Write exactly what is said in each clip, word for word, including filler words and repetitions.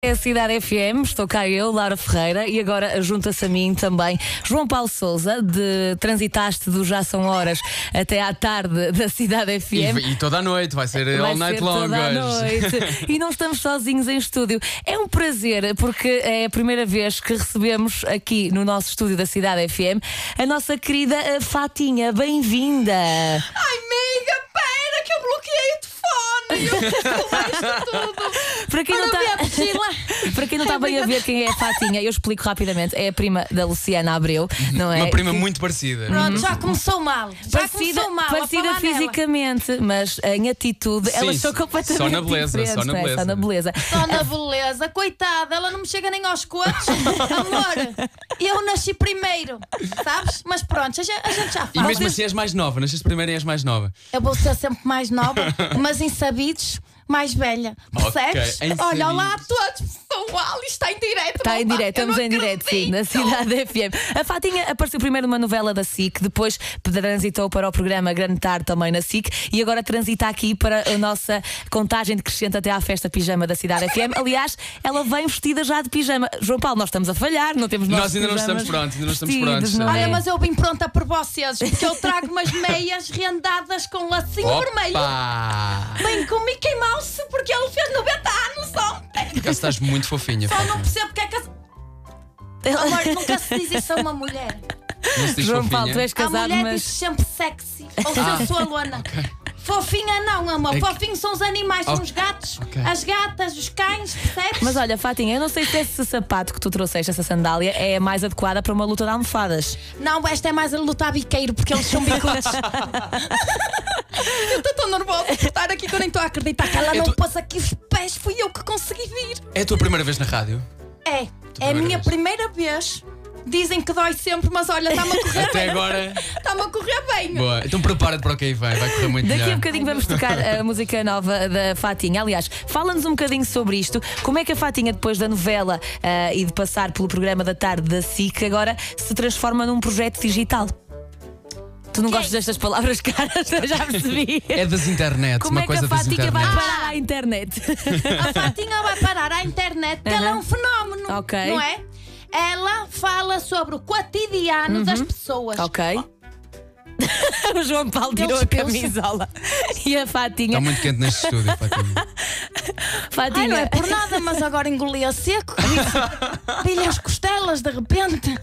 É a Cidade F M, estou cá eu, Laura Ferreira, e agora junta-se a mim também João Paulo Sousa, de Transitaste do Já São Horas até à tarde da Cidade F M. E, e toda a noite, vai ser vai all ser night long. Toda a noite. E não estamos sozinhos em estúdio. É um prazer, porque é a primeira vez que recebemos aqui no nosso estúdio da Cidade F M a nossa querida Fatinha. Bem-vinda! Ai, amiga, pera que eu bloqueei -te. Para quem não está para quem não está bem a ver quem é a Fatinha, eu explico rapidamente. É a prima da Luciana Abreu, não é? Uma prima muito parecida. Pronto, já começou mal. Já parecida, começou mal, parecida fisicamente, nela. Mas em atitude, sim, elas estão completamente só na beleza, diferentes. Só na beleza, é? Só na beleza. Só na beleza. Coitada, ela não me chega nem aos cotos. Amor, eu nasci primeiro, sabes? Mas pronto, a gente, a gente já fala. E mesmo assim és mais nova, nasceste primeiro e és mais nova. Eu vou ser sempre mais nova, mas em sabidos, mais velha. Percebes? Okay. Olha lá a todos, pessoal, isto está em direto. Está em direto, estamos em direto, sim, na Cidade F M. A Fatinha apareceu primeiro numa novela da S I C, depois transitou para o programa Grande Tarde também na S I C e agora transita aqui para a nossa contagem decrescente até à festa pijama da Cidade F M. Aliás, ela vem vestida já de pijama. João Paulo, nós estamos a falhar, não temos nós ainda não estamos prontos, ainda não estamos prontos. Não é? Olha, mas eu vim pronta por vocês, porque eu trago umas meias rendadas com lacinho Opa. vermelho. Bem com Mickey porque ele fez noventa anos ontem. Porque estás muito fofinha. Só fofinha. Não percebo porque é que. Amor, nunca se diz isso a uma mulher. Não se diz João Paulo, tu és casado, a mulher mas... diz sempre sexy. Ou ah, sensualona. Okay. Fofinha não, amor. É que... Fofinho são os animais, são okay. os gatos, okay. as gatas, os cães, percebes? Mas olha, Fatinha, eu não sei se esse sapato que tu trouxeste, essa sandália, é a mais adequada para uma luta de almofadas. Não, esta é mais a luta a biqueiro, porque eles são bicudos. Eu estou tão nervosa de estar aqui que eu nem estou a acreditar que ela é não tu... passa aqui os pés, fui eu que consegui vir. É a tua primeira vez na rádio? É, tu é a minha vez. primeira vez. Dizem que dói sempre, mas olha, está-me a correr Até bem. agora. Está-me a correr bem. Boa, então prepara-te para o que aí vai, vai correr muito bem. Daqui melhor. a um bocadinho vamos tocar a música nova da Fatinha. Aliás, fala-nos um bocadinho sobre isto. Como é que a Fatinha, depois da novela uh, e de passar pelo programa da tarde da S I C, agora se transforma num projeto digital? Tu não Quem? gostas destas palavras caras, eu já percebi. É das internet, Como uma é coisa das internet. Como é que a Fatinha vai parar à internet? A Fatinha vai parar à internet porque uhum. ela é um fenómeno, okay. não é? Ela fala sobre o cotidiano uhum. das pessoas. Ok. O João Paulo tirou Deus a camisola. E a Fatinha. Está muito quente neste estúdio, Fatinha. Fatinha. Ai, não é por nada, mas agora engoli a seco. Pilha as costelas de repente.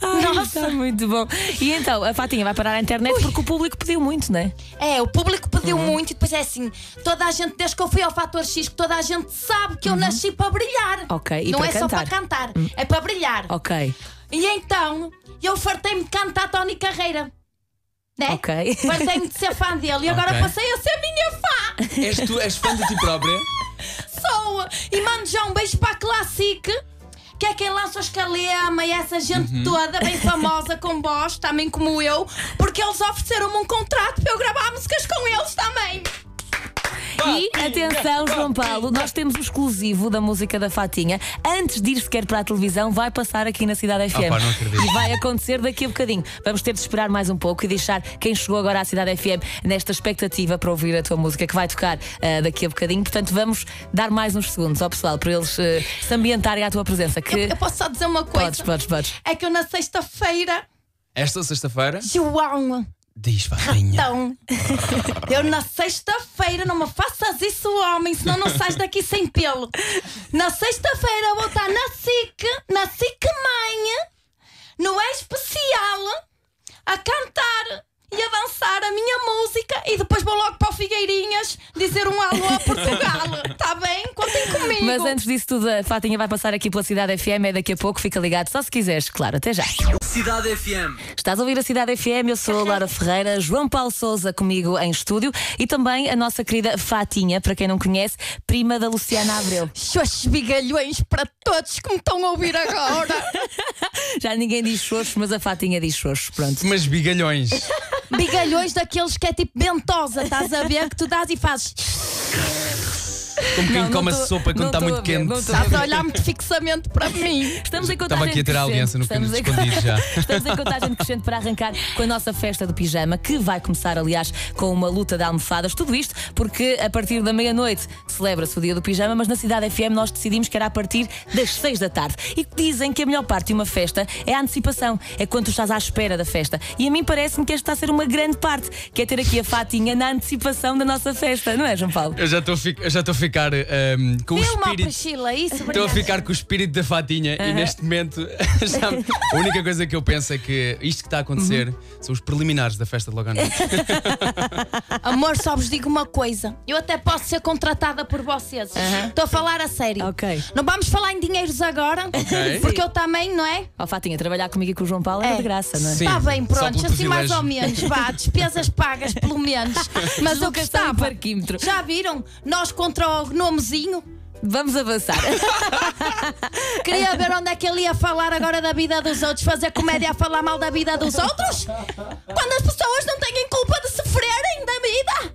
Ai, nossa, está muito bom. E então, a Fatinha vai parar à internet Ui. porque o público pediu muito, não é? É, o público pediu uhum. muito. E depois é assim, toda a gente, desde que eu fui ao Fator X, que toda a gente sabe que eu uhum. nasci para brilhar. Ok, e não para é cantar? Só para cantar, uhum. é para brilhar. Ok. E então, eu fartei-me de cantar Tony Carreira. Né? Ok. Partei-me de ser fã dele e agora okay. passei a ser minha fã. És tu, és fã de ti própria? Sou! E mando já um beijo para a Clássica, que é quem lança os Calema e essa gente uhum. toda, bem famosa com voz, também como eu, porque eles ofereceram-me um contrato para eu gravar músicas com eles também. E atenção, João Paulo, nós temos o exclusivo da música da Fatinha. Antes de ir sequer para a televisão, vai passar aqui na Cidade F M. Opa, não acredito. E vai acontecer daqui a bocadinho. Vamos ter de esperar mais um pouco e deixar quem chegou agora à Cidade F M nesta expectativa para ouvir a tua música que vai tocar uh, daqui a bocadinho. Portanto, vamos dar mais uns segundos ao pessoal para eles uh, se ambientarem à tua presença. Que... Eu, eu posso só dizer uma coisa? Podes, podes, podes. É que eu na sexta-feira. Esta sexta-feira? João! Diz, Fatinha. Então, eu na sexta-feira, não me faças isso, homem, senão não sais daqui sem pelo. Na sexta-feira vou estar na S I C, na S I C Mãe, no especial, a cantar e a dançar a minha música e depois vou logo para o Figueirinhas dizer um alô a Portugal. Está bem? Contem comigo. Mas antes disso tudo, a Fatinha vai passar aqui pela Cidade F M, é daqui a pouco, fica ligado só se quiseres, claro, até já. Cidade F M. Estás a ouvir a Cidade F M, eu sou a Laura Ferreira, João Paulo Sousa comigo em estúdio e também a nossa querida Fatinha, para quem não conhece, prima da Luciana Abreu. Xoxos bigalhões para todos que me estão a ouvir agora. Já ninguém diz xoxos, mas a Fatinha diz xoxos, pronto. Mas bigalhões. Bigalhões daqueles que é tipo bentosa, estás a ver? Que tu dás e fazes... Como quem come a sopa quando está muito quente. Estás a olhar muito fixamente para mim. Estamos em contagem. Estava aqui a ter a audiência no canto escondido já. Estamos em contagem decrescente para arrancar com a nossa festa do pijama, que vai começar, aliás, com uma luta de almofadas. Tudo isto porque a partir da meia-noite celebra-se o dia do pijama, mas na Cidade F M nós decidimos que era a partir das seis da tarde. E dizem que a melhor parte de uma festa é a antecipação, é quando tu estás à espera da festa. E a mim parece-me que esta está a ser uma grande parte, que é ter aqui a Fatinha na antecipação da nossa festa, não é, João Paulo? Eu já estou a ficar um, com Filma o espírito. Priscila, isso, estou a ficar com o espírito da Fatinha uh-huh. e neste momento já, a única coisa que eu penso é que isto que está a acontecer uh-huh. são os preliminares da festa de logo à noite. Amor, só vos digo uma coisa. Eu até posso ser contratada por vocês. Uh-huh. Estou a falar a sério. Okay. Não vamos falar em dinheiros agora, okay. porque eu também, não é? Ó, oh, Fatinha, trabalhar comigo e com o João Paulo é, é de graça, não é? Está bem, pronto, assim mais ou menos, vá, despesas pagas pelo menos. Mas o que está parquímetro. Já viram? Nós contra o gnomezinho. Vamos avançar. Queria ver onde é que ele ia falar agora da vida dos outros. Fazer comédia a falar mal da vida dos outros? Quando as pessoas não têm culpa de sofrerem da vida?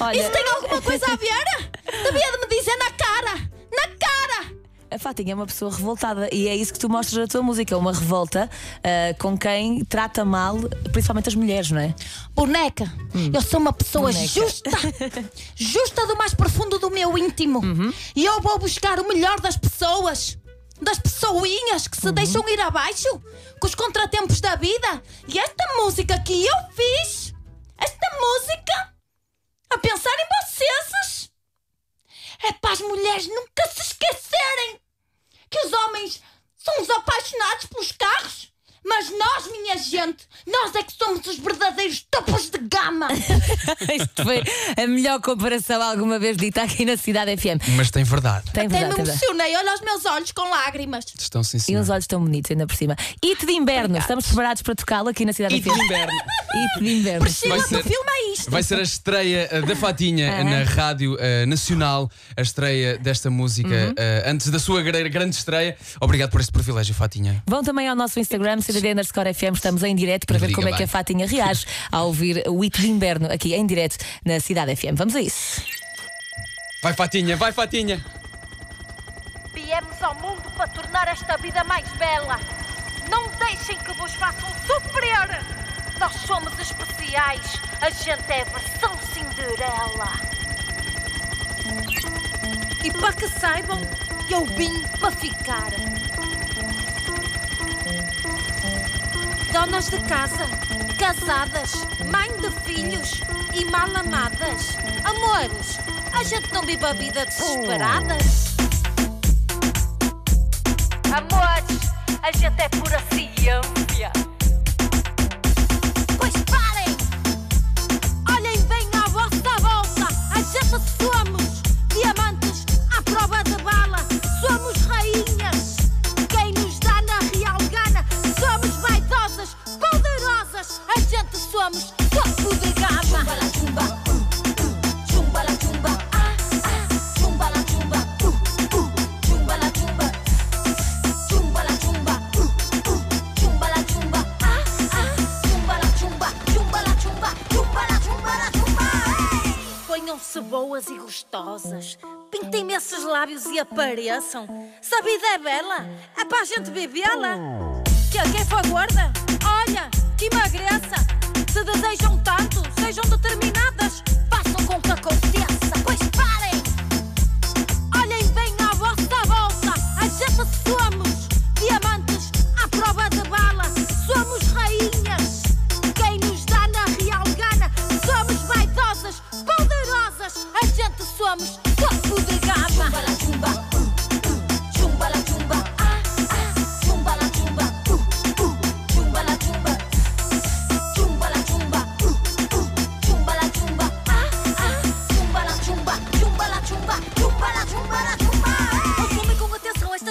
Olha... Isso tem alguma coisa a ver? Devia de me dizer na cara. Na cara. A Fatinha é uma pessoa revoltada e é isso que tu mostras na tua música, uma revolta uh, com quem trata mal, principalmente as mulheres, não é? Boneca, hum. eu sou uma pessoa Boneca. justa, justa do mais profundo do meu íntimo. Uhum. E eu vou buscar o melhor das pessoas, das pessoinhas que se uhum. deixam ir abaixo, com os contratempos da vida. E esta música que eu fiz, esta música, a pensar em vocês, é para as mulheres nunca se esquecerem que os homens são os apaixonados pelos carros, mas nós, minha gente, nós é que somos os verdadeiros topos de gama. Isto foi a melhor comparação alguma vez dita aqui na Cidade F M. Mas tem verdade. Tem verdade. Até me emocionei, olha os meus olhos com lágrimas. Estão sim, sim. E os olhos tão bonitos ainda por cima. Hit de Inverno, obrigado. Estamos preparados para tocá-lo aqui na Cidade Hit F M. Hit de Inverno. Hit de Inverno. Priscila, vai ser, filma isto. Vai ser a estreia da Fatinha uh-huh. na Rádio uh, Nacional, a estreia desta música uh-huh. uh, antes da sua grande estreia. Obrigado por este privilégio, Fatinha. Vão também ao nosso Instagram, Cidade F M, estamos em direto para ver como é que a Fatinha reage ao ouvir o Hit de Inverno aqui em direto na Cidade F M. Vamos a isso. Vai, Fatinha, vai, Fatinha. Viemos ao mundo para tornar esta vida mais bela. Não deixem que vos façam sofrer. Nós somos especiais. A gente é a versão Cinderela. E para que saibam, eu vim para ficar. Donas de casa, casadas, mãe de filhos e mal amadas. Amores, a gente não vive a vida desesperadas. Amores, a gente é pura ciência. Pois parem, olhem bem à vossa volta. A gente somos diamantes à prova de bala. Somos rainhas. Quem nos dá na real gana. Somos vaidosas, poderosas. A gente somos topo de gama. Chumba la chumba, uh, uh. Chumba la chumba, ah, ah. Chumba la chumba, uh, uh. Chumba la chumba. Chumba la chumba, uh, uh. Chumba la chumba, ah, ah. Chumba la chumba, chumba la chumba. Chumba la chumba, la chumba, hey! Ponham-se boas e gostosas. Pintem esses lábios e apareçam. Se a vida é bela, é para a gente vivê-la. Que quem for gorda, olha, que emagreça. Se desejam tanto, sejam determinadas. Façam com que aconteça. Pois parem, olhem bem à vossa volta. A gente somos diamantes à prova de bala. Somos rainhas, quem nos dá na real gana. Somos vaidosas, poderosas. A gente somos topo de gama. Chumba la chumba, uh, uh. Chumba la chumba.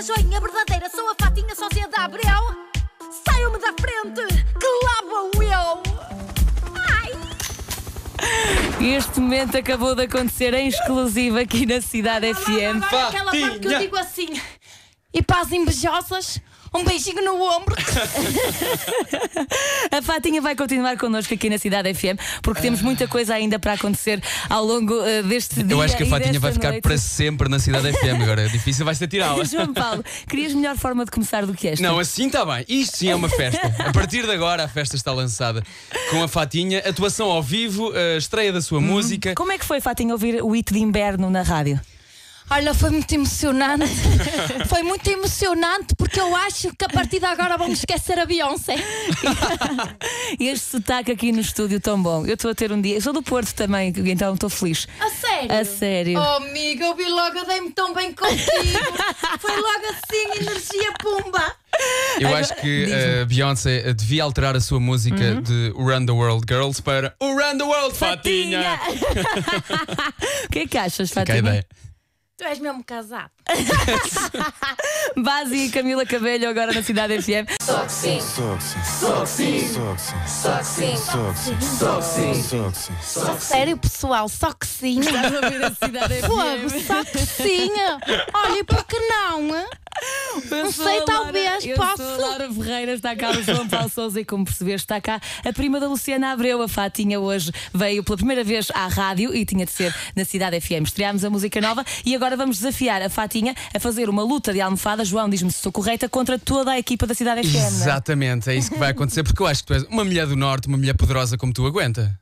Joinha verdadeira, sou a Fatinha, sócia da Abreu. Saiam-me da frente, que lá vou eu. Este momento acabou de acontecer em exclusiva aqui na Cidade F M. Agora, agora aquela parte que eu digo assim. E para as invejosas, um beijinho no ombro. A Fatinha vai continuar connosco aqui na Cidade F M, porque temos muita coisa ainda para acontecer ao longo uh, deste dia. Eu acho que a Fatinha vai ficar noite. para sempre na Cidade F M agora. É difícil, vai ser tirá-la. João Paulo, querias melhor forma de começar do que esta? Não, assim está bem. Isto sim é uma festa. A partir de agora a festa está lançada com a Fatinha, atuação ao vivo, a estreia da sua uhum. música. Como é que foi, Fatinha, ouvir o Hit de Inverno na rádio? Olha, foi muito emocionante. Foi muito emocionante porque eu acho que a partir de agora vamos esquecer a Beyoncé. Este sotaque aqui no estúdio tão bom. Eu estou a ter um dia. Eu sou do Porto também, então estou feliz. A sério? A sério. Oh, amiga, eu vi logo, dei-me tão bem contigo. Foi logo assim, energia pumba. Eu acho que a uh, Beyoncé devia alterar a sua música uhum. de Run the World Girls para o Run the World Fatinha. O que é que achas, Fatinha? Que ideia. Tu és mesmo casado. Basi e Camila Cabello agora na Cidade F M. Soxy, soxy, soxy, soxy. Sério, pessoal, soxinha. Estás a ouvir a Cidade F M? Soxinha. Olha, por que não? Eu não sei, talvez eu posso. Sou a Laura Ferreira, está cá o João Paulo Sousa e, como percebeste, está cá a prima da Luciana Abreu. A Fatinha hoje veio pela primeira vez à rádio e tinha de ser na Cidade F M. Estreámos a música nova e agora vamos desafiar a Fatinha a fazer uma luta de almofada. João, diz-me se sou correta, contra toda a equipa da Cidade F M. Exatamente, é isso que vai acontecer, porque eu acho que tu és uma mulher do Norte, uma mulher poderosa como tu, aguenta.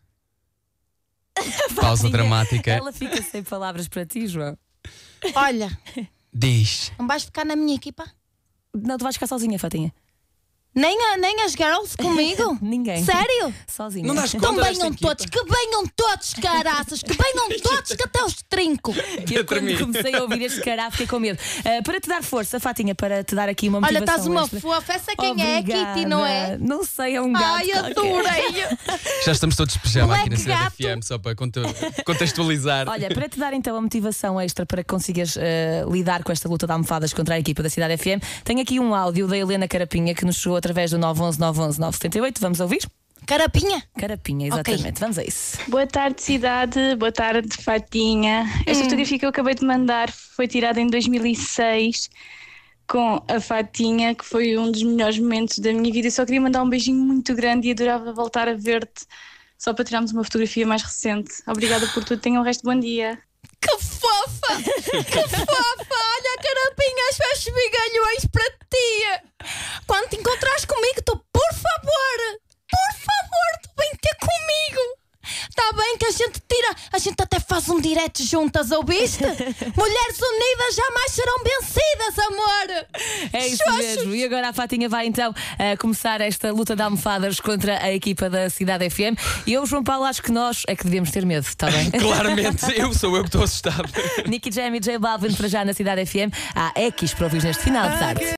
Fatinha, pausa dramática. Ela fica sem palavras para ti, João. Olha... Diz. Não vais ficar na minha equipa? Não, tu vais ficar sozinha, Fatinha. Nem, a, nem as girls comigo? Ninguém. Sério? Sozinha. Não dás conta. Então venham todos, que venham todos, caraças, que venham todos, que até os trinco. Que eu, quando comecei a ouvir este cará, fiquei com medo. Uh, para te dar força, Fatinha, para te dar aqui uma motivação. Olha, estás uma extra. fofa, essa quem Obrigada. é? Kitty, não é? Não sei, é um gato. Ai, adorei. Já estamos todos de pijama aqui na Cidade F M, só para contextualizar. Olha, para te dar então a motivação extra para que consigas uh, lidar com esta luta de almofadas contra a equipa da Cidade F M, tenho aqui um áudio da Helena Carapinha que nos chegou através do nove um um, nove um um, nove sete oito. Vamos ouvir? Carapinha? Carapinha, exatamente. Okay. Vamos a isso. Boa tarde, cidade. Boa tarde, Fatinha. Hum. Esta fotografia que eu acabei de mandar foi tirada em dois mil e seis com a Fatinha, que foi um dos melhores momentos da minha vida. Eu só queria mandar um beijinho muito grande e adorava voltar a ver-te só para tirarmos uma fotografia mais recente. Obrigada por tudo. Tenham o resto de bom dia. Que fofa! Que fofa! Olha, Carapinha, as meus migalhões para ti. Quando te encontrares comigo, tu, por favor, por favor, tu vem ter comigo. Está bem que a gente tira, a gente até faz um direto juntas, ouviste? Mulheres unidas jamais serão vencidas, amor. É isso Xoxos. mesmo. E agora a Fatinha vai então a começar esta luta de almofadas contra a equipa da Cidade F M. E eu, João Paulo, acho que nós é que devemos ter medo, está bem? Claramente, eu sou eu que estou assustado. Nicky Jam e J Balvin para já na Cidade F M. Há X para ouvir neste final de tarde.